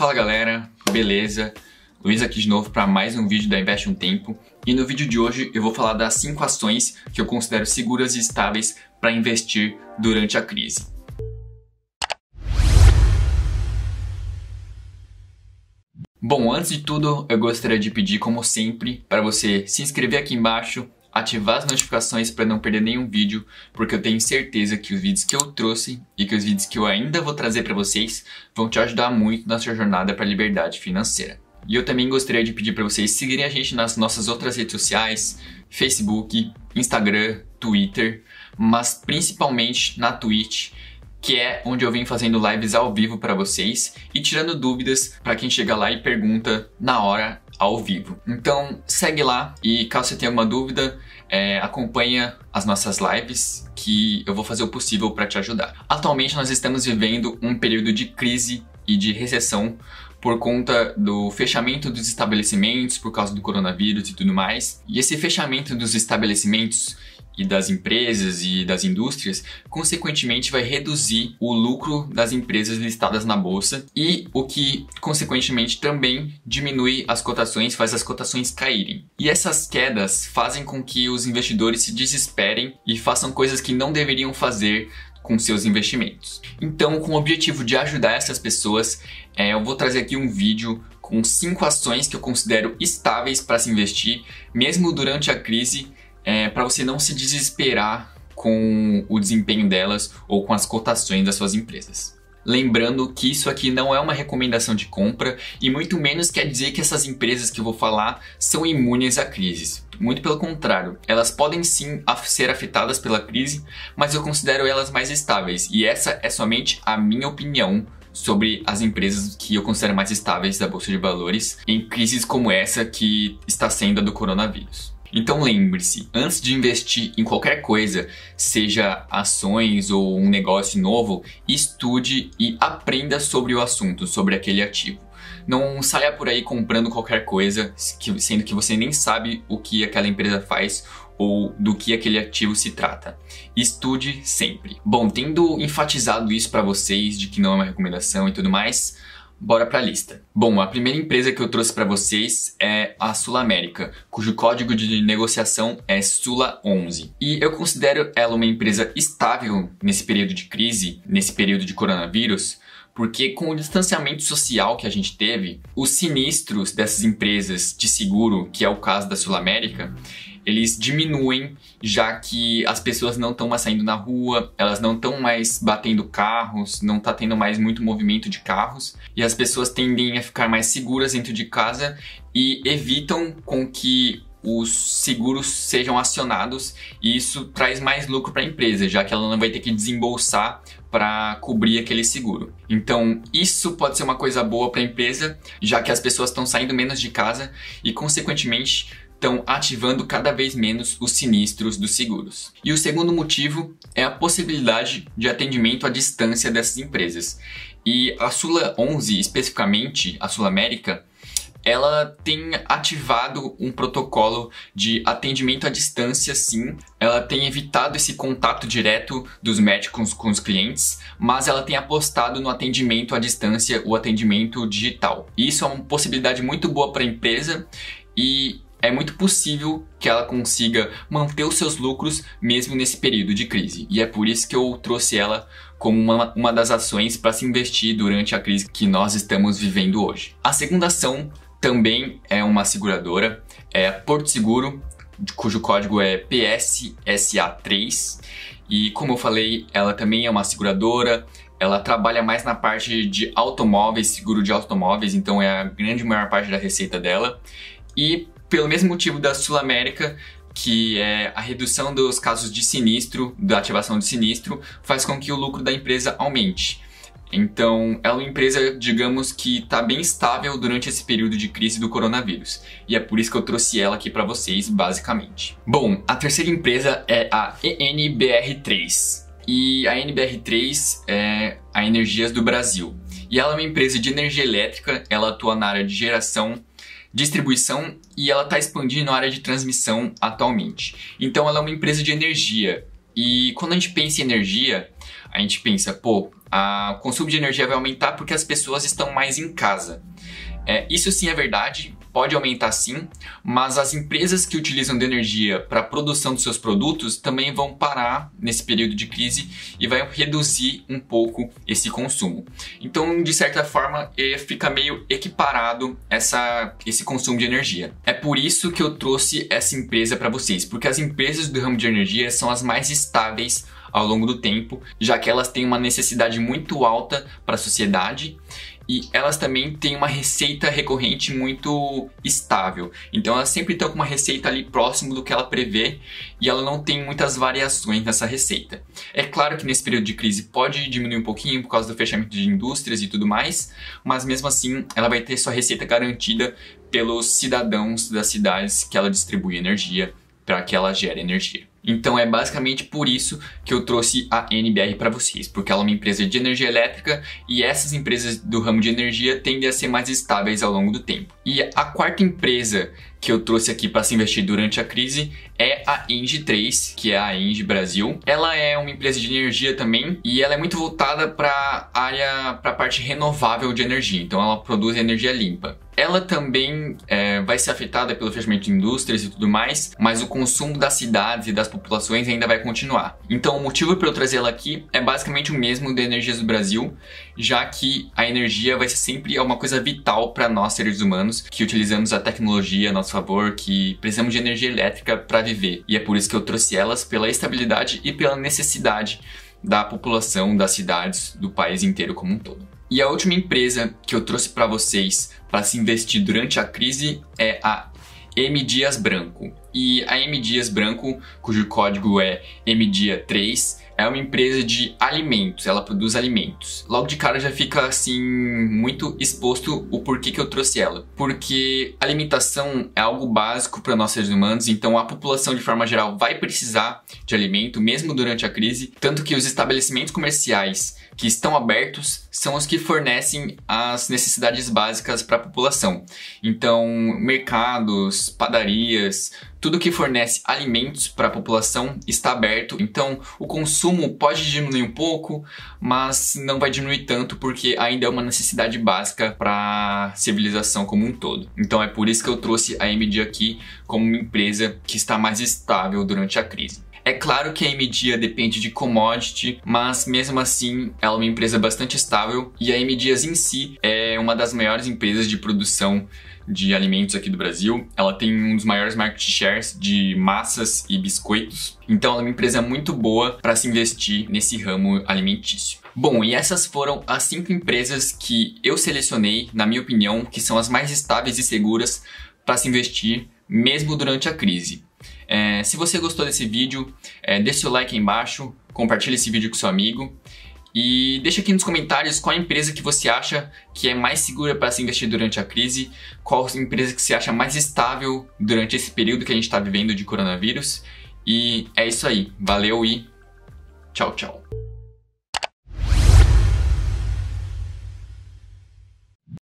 Fala galera, beleza? Luiz aqui de novo para mais um vídeo da Investe Um Tempo. E no vídeo de hoje eu vou falar das 5 ações que eu considero seguras e estáveis para investir durante a crise. Bom, antes de tudo eu gostaria de pedir, como sempre, para você se inscrever aqui embaixo, ativar as notificações para não perder nenhum vídeo, porque eu tenho certeza que os vídeos que eu trouxe e que os vídeos que eu ainda vou trazer para vocês vão te ajudar muito na sua jornada para a liberdade financeira. E eu também gostaria de pedir para vocês seguirem a gente nas nossas outras redes sociais, Facebook, Instagram, Twitter, mas principalmente na Twitch, que é onde eu venho fazendo lives ao vivo para vocês e tirando dúvidas para quem chega lá e pergunta na hora ao vivo. Então segue lá e caso você tenha alguma dúvida, acompanha as nossas lives que eu vou fazer o possível para te ajudar. Atualmente nós estamos vivendo um período de crise e de recessão por conta do fechamento dos estabelecimentos por causa do coronavírus e tudo mais. E esse fechamento dos estabelecimentos e das empresas e das indústrias, consequentemente vai reduzir o lucro das empresas listadas na bolsa e o que, consequentemente, também diminui as cotações, faz as cotações caírem. E essas quedas fazem com que os investidores se desesperem e façam coisas que não deveriam fazer com seus investimentos. Então, com o objetivo de ajudar essas pessoas, eu vou trazer aqui um vídeo com 5 ações que eu considero estáveis para se investir, mesmo durante a crise, para você não se desesperar com o desempenho delas ou com as cotações das suas empresas. Lembrando que isso aqui não é uma recomendação de compra e muito menos quer dizer que essas empresas que eu vou falar são imunes a crises. Muito pelo contrário, elas podem sim ser afetadas pela crise, mas eu considero elas mais estáveis e essa é somente a minha opinião sobre as empresas que eu considero mais estáveis da Bolsa de Valores em crises como essa que está sendo a do coronavírus. Então lembre-se, antes de investir em qualquer coisa, seja ações ou um negócio novo, estude e aprenda sobre o assunto, sobre aquele ativo. Não saia por aí comprando qualquer coisa, sendo que você nem sabe o que aquela empresa faz ou do que aquele ativo se trata. Estude sempre. Bom, tendo enfatizado isso para vocês, de que não é uma recomendação e tudo mais, bora para a lista. Bom, a primeira empresa que eu trouxe para vocês é a Sul América, cujo código de negociação é Sula11. E eu considero ela uma empresa estável nesse período de crise, nesse período de coronavírus, porque com o distanciamento social que a gente teve, os sinistros dessas empresas de seguro, que é o caso da Sul América, eles diminuem, já que as pessoas não estão mais saindo na rua, elas não estão mais batendo carros, não está tendo mais muito movimento de carros, e as pessoas tendem a ficar mais seguras dentro de casa e evitam com que os seguros sejam acionados, e isso traz mais lucro para a empresa, já que ela não vai ter que desembolsar para cobrir aquele seguro. Então isso pode ser uma coisa boa para a empresa, já que as pessoas estão saindo menos de casa e consequentemente estão ativando cada vez menos os sinistros dos seguros. E o segundo motivo é a possibilidade de atendimento à distância dessas empresas. E a Sula11, especificamente a Sul América, ela tem ativado um protocolo de atendimento à distância, sim. Ela tem evitado esse contato direto dos médicos com os clientes, mas ela tem apostado no atendimento à distância, o atendimento digital. E isso é uma possibilidade muito boa para a empresa e é muito possível que ela consiga manter os seus lucros mesmo nesse período de crise. E é por isso que eu trouxe ela como uma das ações para se investir durante a crise que nós estamos vivendo hoje. A segunda ação também é uma seguradora, é a Porto Seguro, cujo código é PSSA3. E como eu falei, ela também é uma seguradora, ela trabalha mais na parte de automóveis, seguro de automóveis, então é a grande maior parte da receita dela. E pelo mesmo motivo da Sul América, que é a redução dos casos de sinistro, da ativação de sinistro, faz com que o lucro da empresa aumente. Então, é uma empresa, digamos, que está bem estável durante esse período de crise do coronavírus. E é por isso que eu trouxe ela aqui para vocês, basicamente. Bom, a terceira empresa é a ENBR3. E a ENBR3 é a Energias do Brasil. E ela é uma empresa de energia elétrica, ela atua na área de geração, distribuição e ela está expandindo a área de transmissão atualmente. Então ela é uma empresa de energia e quando a gente pensa em energia, a gente pensa, pô, o consumo de energia vai aumentar porque as pessoas estão mais em casa. Isso sim é verdade, pode aumentar sim, mas as empresas que utilizam de energia para a produção dos seus produtos também vão parar nesse período de crise e vai reduzir um pouco esse consumo. Então, de certa forma, fica meio equiparado esse consumo de energia. É por isso que eu trouxe essa empresa para vocês, porque as empresas do ramo de energia são as mais estáveis ao longo do tempo, já que elas têm uma necessidade muito alta para a sociedade e elas também têm uma receita recorrente muito estável. Então elas sempre estão com uma receita ali próximo do que ela prevê e ela não tem muitas variações nessa receita. É claro que nesse período de crise pode diminuir um pouquinho por causa do fechamento de indústrias e tudo mais, mas mesmo assim ela vai ter sua receita garantida pelos cidadãos das cidades que ela distribui energia para que ela gere energia. Então é basicamente por isso que eu trouxe a ENBR para vocês, porque ela é uma empresa de energia elétrica e essas empresas do ramo de energia tendem a ser mais estáveis ao longo do tempo. E a quarta empresa que eu trouxe aqui para se investir durante a crise é a EGIE3, que é a Engie Brasil. Ela é uma empresa de energia também e ela é muito voltada para a parte renovável de energia, então ela produz energia limpa. Ela também vai ser afetada pelo fechamento de indústrias e tudo mais, mas o consumo das cidades e das populações ainda vai continuar. Então o motivo para eu trazer ela aqui é basicamente o mesmo da Energias do Brasil, já que a energia vai ser sempre uma coisa vital para nós seres humanos, que utilizamos a tecnologia a nosso favor, que precisamos de energia elétrica para viver. E é por isso que eu trouxe elas, pela estabilidade e pela necessidade da população, das cidades, do país inteiro como um todo. E a última empresa que eu trouxe para vocês para se investir durante a crise é a M. Dias Branco. E a M. Dias Branco, cujo código é MDIA3, é uma empresa de alimentos, ela produz alimentos. Logo de cara já fica assim muito exposto o porquê que eu trouxe ela. Porque alimentação é algo básico para nós seres humanos, então a população de forma geral vai precisar de alimento mesmo durante a crise, tanto que os estabelecimentos comerciais que estão abertos são os que fornecem as necessidades básicas para a população. Então, mercados, padarias, tudo que fornece alimentos para a população está aberto. Então, o consumo pode diminuir um pouco, mas não vai diminuir tanto porque ainda é uma necessidade básica para a civilização como um todo. Então, é por isso que eu trouxe a MDIA aqui como uma empresa que está mais estável durante a crise. É claro que a MDIA depende de commodity, mas mesmo assim ela é uma empresa bastante estável e a MDIAs em si é uma das maiores empresas de produção de alimentos aqui do Brasil. Ela tem um dos maiores market shares de massas e biscoitos, então ela é uma empresa muito boa para se investir nesse ramo alimentício. Bom, e essas foram as 5 empresas que eu selecionei, na minha opinião, que são as mais estáveis e seguras para se investir mesmo durante a crise. Se você gostou desse vídeo, deixe seu like aí embaixo, compartilhe esse vídeo com seu amigo e deixa aqui nos comentários qual empresa que você acha que é mais segura para se investir durante a crise, qual empresa que você acha mais estável durante esse período que a gente está vivendo de coronavírus. E é isso aí, valeu e tchau, tchau.